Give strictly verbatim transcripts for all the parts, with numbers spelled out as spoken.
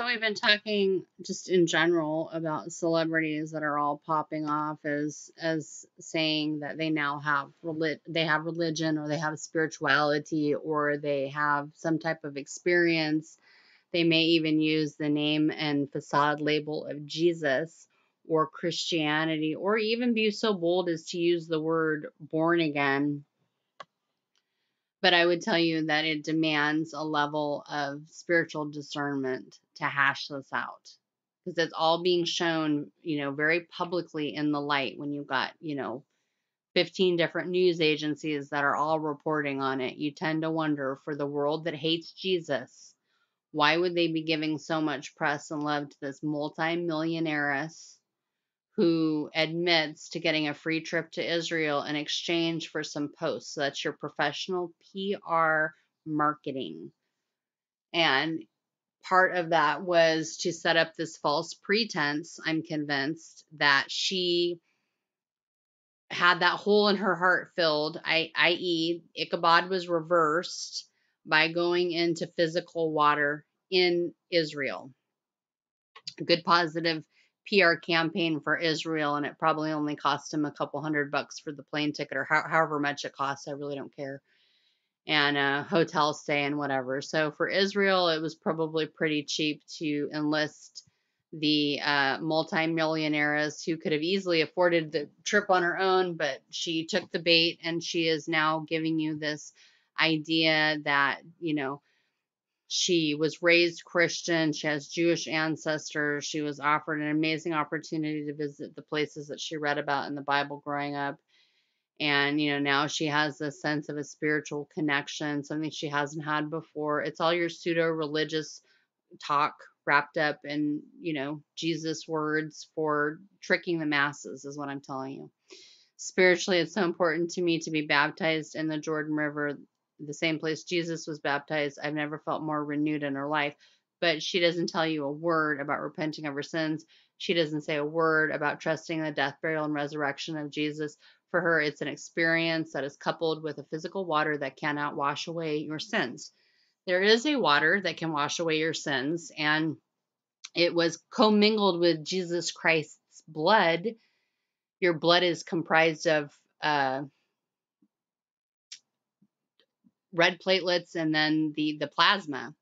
So we've been talking just in general about celebrities that are all popping off as as saying that they now have relig- they have religion, or they have spirituality, or they have some type of experience. They may even use the name and facade label of Jesus or Christianity, or even be so bold as to use the word born again. But I would tell you that it demands a level of spiritual discernment to hash this out, because it's all being shown, you know, very publicly in the light when you've got, you know, fifteen different news agencies that are all reporting on it. You tend to wonder, for the world that hates Jesus, why would they be giving so much press and love to this multi-millionairess who admits to getting a free trip to Israel in exchange for some posts? So that's your professional P R marketing. And part of that was to set up this false pretense, I'm convinced, that she had that hole in her heart filled, that is. Ichabod was reversed by going into physical water in Israel. A good positive P R campaign for Israel, and it probably only cost him a couple hundred bucks for the plane ticket, or ho- however much it costs. I really don't care. And a hotel stay and whatever. So for Israel, it was probably pretty cheap to enlist the uh, multi-millionaires who could have easily afforded the trip on her own, but she took the bait, and she is now giving you this idea that, you know, she was raised Christian, she has Jewish ancestors, she was offered an amazing opportunity to visit the places that she read about in the Bible growing up. And, you know, now she has this sense of a spiritual connection, something she hasn't had before. It's all your pseudo-religious talk wrapped up in, you know, Jesus words for tricking the masses, is what I'm telling you. Spiritually, it's so important to me to be baptized in the Jordan River, the same place Jesus was baptized. I've never felt more renewed in her life. But she doesn't tell you a word about repenting of her sins. She doesn't say a word about trusting the death, burial, and resurrection of Jesus. For her, it's an experience that is coupled with a physical water that cannot wash away your sins. There is a water that can wash away your sins, and it was commingled with Jesus Christ's blood. Your blood is comprised of uh, red platelets, and then the, the plasma.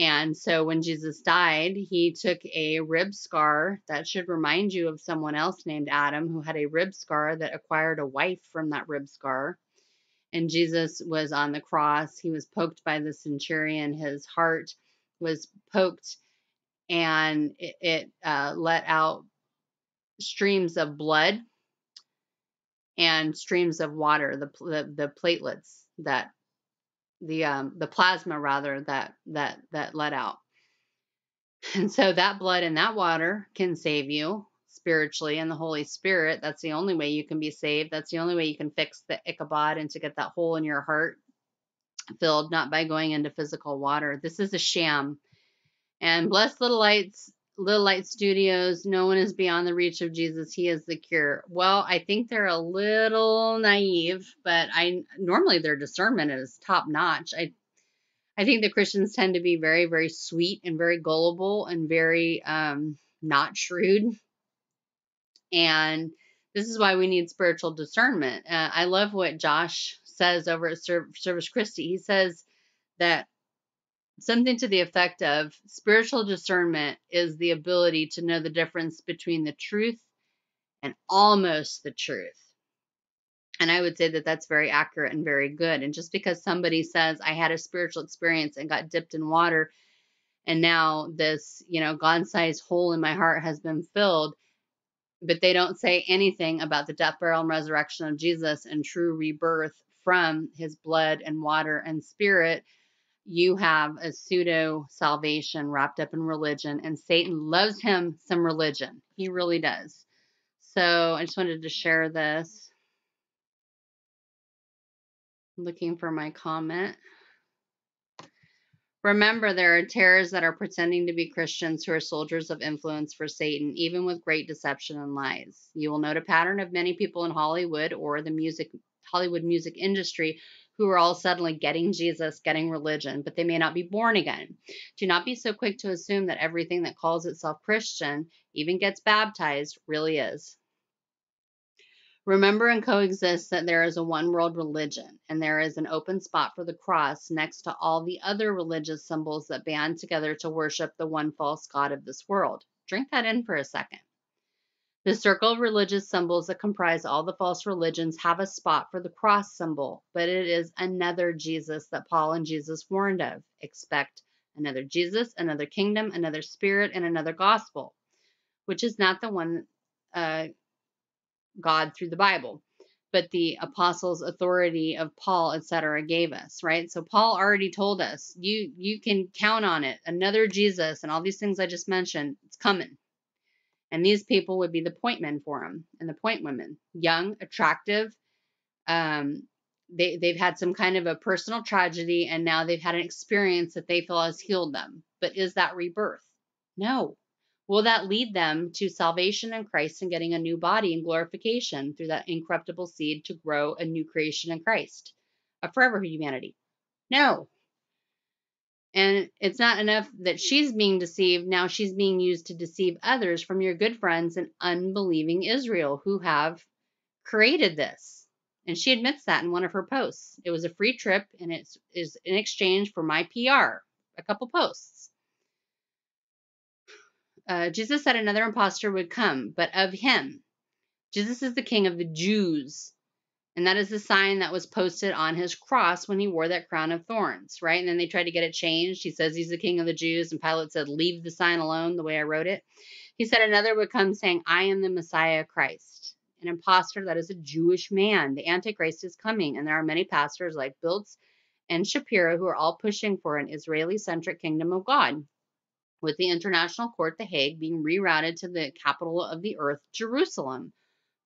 And so when Jesus died, he took a rib scar that should remind you of someone else named Adam, who had a rib scar that acquired a wife from that rib scar. And Jesus was on the cross. He was poked by the centurion. His heart was poked, and it, it uh, let out streams of blood and streams of water, the, the, the platelets that the um the plasma rather that that that let out. And so that blood and that water can save you spiritually, and the Holy Spirit, that's the only way you can be saved. That's the only way you can fix the Ichabod and to get that hole in your heart filled, not by going into physical water. This is a sham. And bless Little Lights, Little Light Studios, no one is beyond the reach of Jesus. He is the cure. Well, I think they're a little naive, but I normally their discernment is top notch. I, I think the Christians tend to be very, very sweet and very gullible and very um, not shrewd. And this is why we need spiritual discernment. Uh, I love what Josh says over at Ser- Service Christi. He says that something to the effect of spiritual discernment is the ability to know the difference between the truth and almost the truth. And I would say that that's very accurate and very good. And just because somebody says, I had a spiritual experience and got dipped in water, and now this, you know, God-sized hole in my heart has been filled, but they don't say anything about the death, burial, and resurrection of Jesus and true rebirth from his blood and water and spirit, you have a pseudo salvation wrapped up in religion, and Satan loves him some religion. He really does. So I just wanted to share this. Looking for my comment. Remember, there are terrors that are pretending to be Christians who are soldiers of influence for Satan, even with great deception and lies. You will note a pattern of many people in Hollywood or the music, Hollywood music industry who are all suddenly getting Jesus, getting religion, but they may not be born again. Do not be so quick to assume that everything that calls itself Christian, even gets baptized, really is. Remember and coexist that there is a one world religion, and there is an open spot for the cross next to all the other religious symbols that band together to worship the one false God of this world. Drink that in for a second. The circle of religious symbols that comprise all the false religions have a spot for the cross symbol, but it is another Jesus that Paul and Jesus warned of. Expect another Jesus, another kingdom, another spirit, and another gospel, which is not the one uh, God through the Bible, but the apostles' authority of Paul, et cetera gave us, right? So Paul already told us, you, you can count on it. Another Jesus and all these things I just mentioned, it's coming. And these people would be the point men for him and the point women, young, attractive. Um, they, they've had some kind of a personal tragedy, and now they've had an experience that they feel has healed them. But is that rebirth? No. Will that lead them to salvation in Christ and getting a new body and glorification through that incorruptible seed to grow a new creation in Christ, a forever humanity? No. And it's not enough that she's being deceived. Now she's being used to deceive others from your good friends in unbelieving Israel who have created this. And she admits that in one of her posts. It was a free trip, and it is in exchange for my P R, a couple posts. Uh, Jesus said another imposter would come, but of him. Jesus is the king of the Jews. And that is the sign that was posted on his cross when he wore that crown of thorns, right? And then they tried to get it changed. He says he's the king of the Jews. And Pilate said, leave the sign alone, the way I wrote it. He said another would come saying, I am the Messiah Christ, an imposter that is a Jewish man. The Antichrist is coming. And there are many pastors like Biltz and Shapiro who are all pushing for an Israeli-centric kingdom of God, with the international court, The Hague, being rerouted to the capital of the earth, Jerusalem,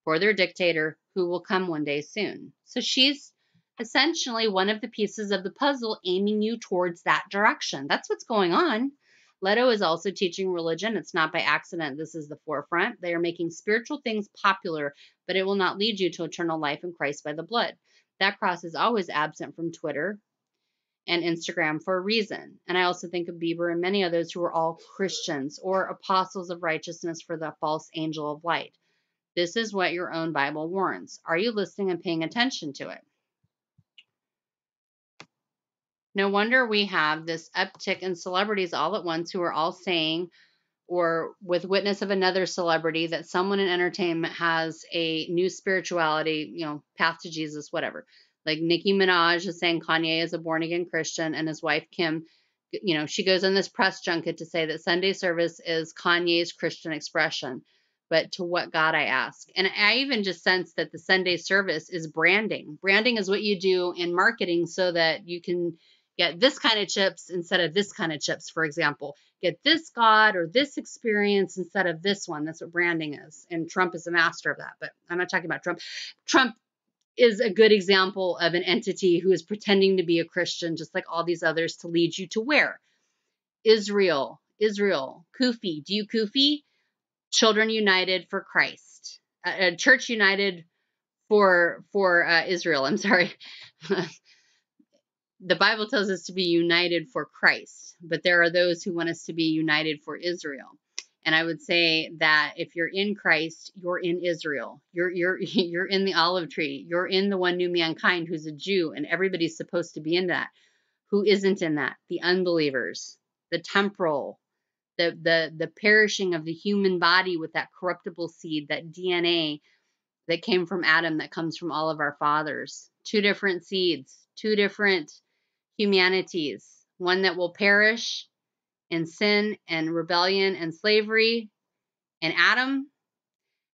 for their dictator, who will come one day soon. So she's essentially one of the pieces of the puzzle aiming you towards that direction. That's what's going on. Leto is also teaching religion. It's not by accident. This is the forefront. They are making spiritual things popular, but it will not lead you to eternal life in Christ by the blood. That cross is always absent from Twitter and Instagram for a reason. And I also think of Bieber and many others who are all Christians or apostles of righteousness for the false angel of light. This is what your own Bible warns. Are you listening and paying attention to it? No wonder we have this uptick in celebrities all at once who are all saying, or with witness of another celebrity, that someone in entertainment has a new spirituality, you know, path to Jesus, whatever. Like Nicki Minaj is saying Kanye is a born-again Christian, and his wife Kim, you know, she goes on this press junket to say that Sunday service is Kanye's Christian expression. But to what God, I ask. And I even just sense that the Sunday service is branding. Branding is what you do in marketing so that you can get this kind of chips instead of this kind of chips, for example. Get this God or this experience instead of this one. That's what branding is. And Trump is a master of that. But I'm not talking about Trump. Trump is a good example of an entity who is pretending to be a Christian, just like all these others, to lead you to where? Israel. Israel. Kufi. Do you Kufi? Children United for Christ, uh, Church United for for uh, Israel. I'm sorry. The Bible tells us to be united for Christ, but there are those who want us to be united for Israel. And I would say that if you're in Christ, you're in Israel. You're you're you're in the olive tree. You're in the one new mankind who's a Jew, and everybody's supposed to be in that. Who isn't in that? The unbelievers, the temporal. The, the, the perishing of the human body with that corruptible seed, that D N A that came from Adam, that comes from all of our fathers. Two different seeds, two different humanities, one that will perish in sin and rebellion and slavery and Adam,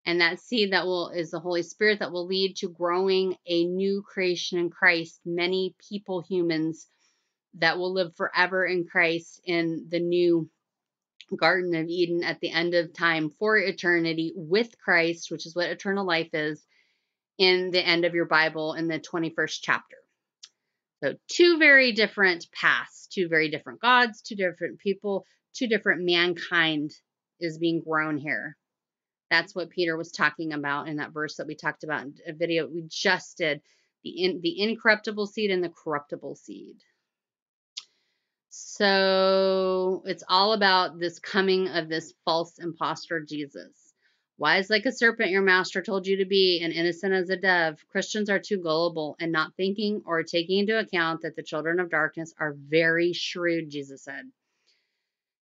and that seed that will is the Holy Spirit that will lead to growing a new creation in Christ, many people, humans, that will live forever in Christ in the new Garden of Eden at the end of time for eternity with Christ, which is what eternal life is in the end of your Bible in the twenty-first chapter. So two very different paths, two very different gods, two different people, two different mankind is being grown here. That's what Peter was talking about in that verse that we talked about in a video we just did. the, in, the incorruptible seed and the corruptible seed. So it's all about this coming of this false imposter Jesus. Wise like a serpent your master told you to be, and innocent as a dove. Christians are too gullible and not thinking or taking into account that the children of darkness are very shrewd, Jesus said.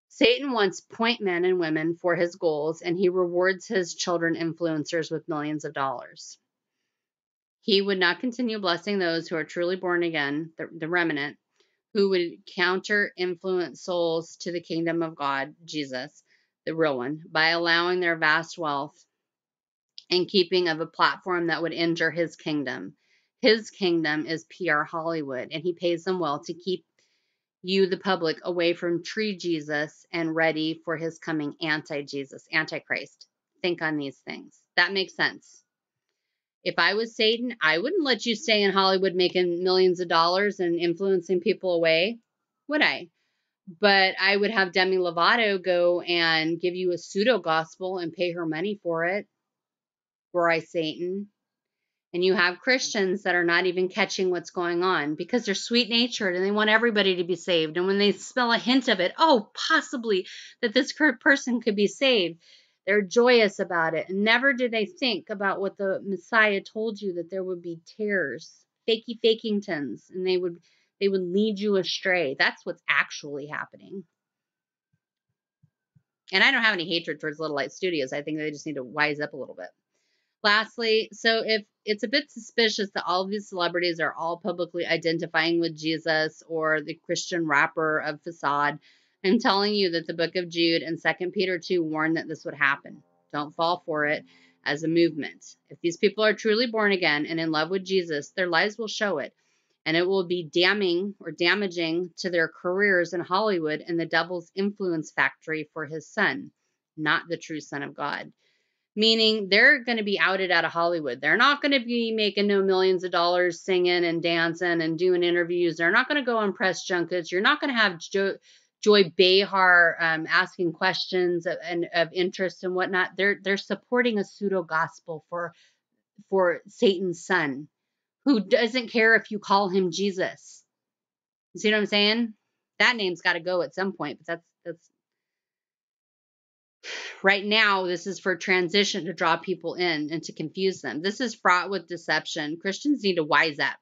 Satan wants point men and women for his goals, and he rewards his children influencers with millions of dollars. He would not continue blessing those who are truly born again, the, the remnant, who would counter-influence souls to the kingdom of God, Jesus, the real one, by allowing their vast wealth and keeping of a platform that would injure his kingdom. His kingdom is P R Hollywood, and he pays them well to keep you, the public, away from true Jesus and ready for his coming anti-Jesus, antichrist. Think on these things. That makes sense. If I was Satan, I wouldn't let you stay in Hollywood making millions of dollars and influencing people away, would I? But I would have Demi Lovato go and give you a pseudo gospel and pay her money for it, were I Satan. And you have Christians that are not even catching what's going on because they're sweet-natured and they want everybody to be saved. And when they smell a hint of it, oh, possibly that this person could be saved, they're joyous about it. And never did they think about what the Messiah told you, that there would be tares, fakey fakingtons, and they would they would lead you astray. That's what's actually happening. And I don't have any hatred towards Little Light Studios. I think they just need to wise up a little bit. Lastly, so if it's a bit suspicious that all of these celebrities are all publicly identifying with Jesus or the Christian rapper of facade, I'm telling you that the book of Jude and Second Peter two warn that this would happen. Don't fall for it as a movement. If these people are truly born again and in love with Jesus, their lives will show it, and it will be damning or damaging to their careers in Hollywood and the devil's influence factory for his son, not the true Son of God. Meaning they're going to be outed out of Hollywood. They're not going to be making no millions of dollars singing and dancing and doing interviews. They're not going to go on press junkets. You're not going to have Joe... Joy Behar um, asking questions of, and, of interest and whatnot. They're they're supporting a pseudo gospel for for Satan's son, who doesn't care if you call him Jesus. You see what I'm saying? That name's got to go at some point. But that's that's right now. This is for transition to draw people in and to confuse them. This is fraught with deception. Christians need to wise up,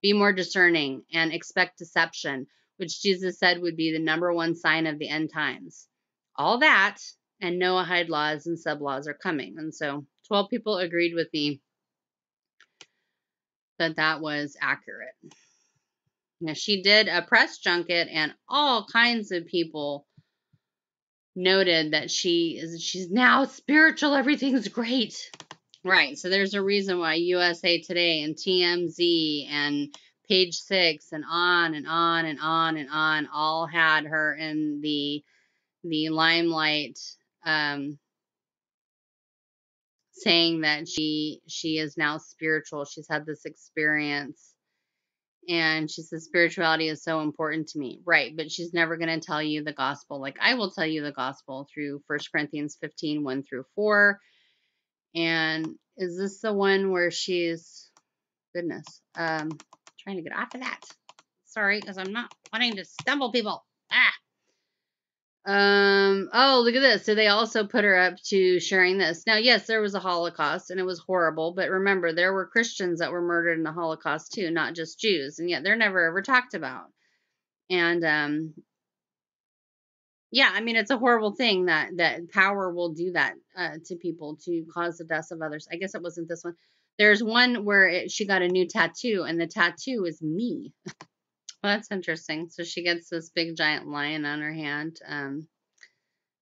be more discerning, and expect deception, which Jesus said would be the number one sign of the end times. All that and Noahide laws and sub-laws are coming. And so twelve people agreed with me that that was accurate. Now, she did a press junket, and all kinds of people noted that she is she's now spiritual. Everything's great. Right, so there's a reason why U S A Today and T M Z and Page Six and on and on and on and on all had her in the the limelight, um, saying that she she is now spiritual. She's had this experience, and she says spirituality is so important to me. Right, but she's never going to tell you the gospel. Like I will tell you the gospel through First Corinthians fifteen, one through four. And is this the one where she's, goodness, um. trying to get off of that. Sorry, because I'm not wanting to stumble people. Ah. Um. Oh, look at this. So they also put her up to sharing this. Now, yes, there was a Holocaust, and it was horrible. But remember, there were Christians that were murdered in the Holocaust, too, not just Jews. And yet they're never, ever talked about. And, um, yeah, I mean, it's a horrible thing that, that power will do that uh, to people, to cause the deaths of others. I guess it wasn't this one. There's one where it, she got a new tattoo, and the tattoo is me. Well, that's interesting. So she gets this big giant lion on her hand. Um,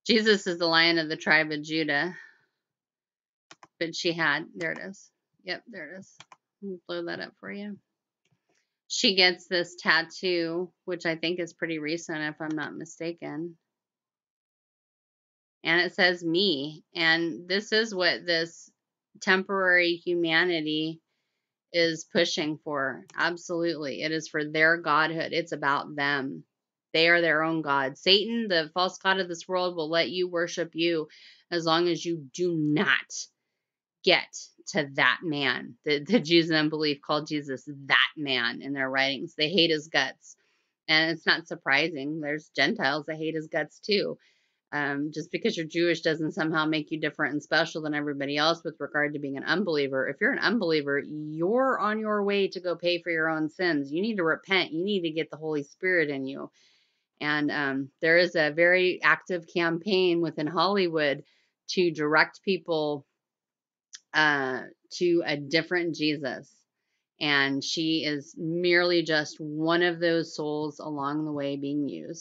Jesus is the Lion of the tribe of Judah. But she had, there it is. Yep, there it is. Let me blow that up for you. She gets this tattoo, which I think is pretty recent, if I'm not mistaken. And it says me. And this is what this temporary humanity is pushing for. Absolutely. It is for their godhood. It's about them. They are their own God. Satan, the false god of this world, will let you worship you as long as you do not get to that man. The, the Jews in unbelief called Jesus that man in their writings. They hate his guts. And it's not surprising. There's Gentiles that hate his guts too. Um, just because you're Jewish doesn't somehow make you different and special than everybody else with regard to being an unbeliever. If you're an unbeliever, you're on your way to go pay for your own sins. You need to repent. You need to get the Holy Spirit in you. And um, there is a very active campaign within Hollywood to direct people uh, to a different Jesus. And she is merely just one of those souls along the way being used.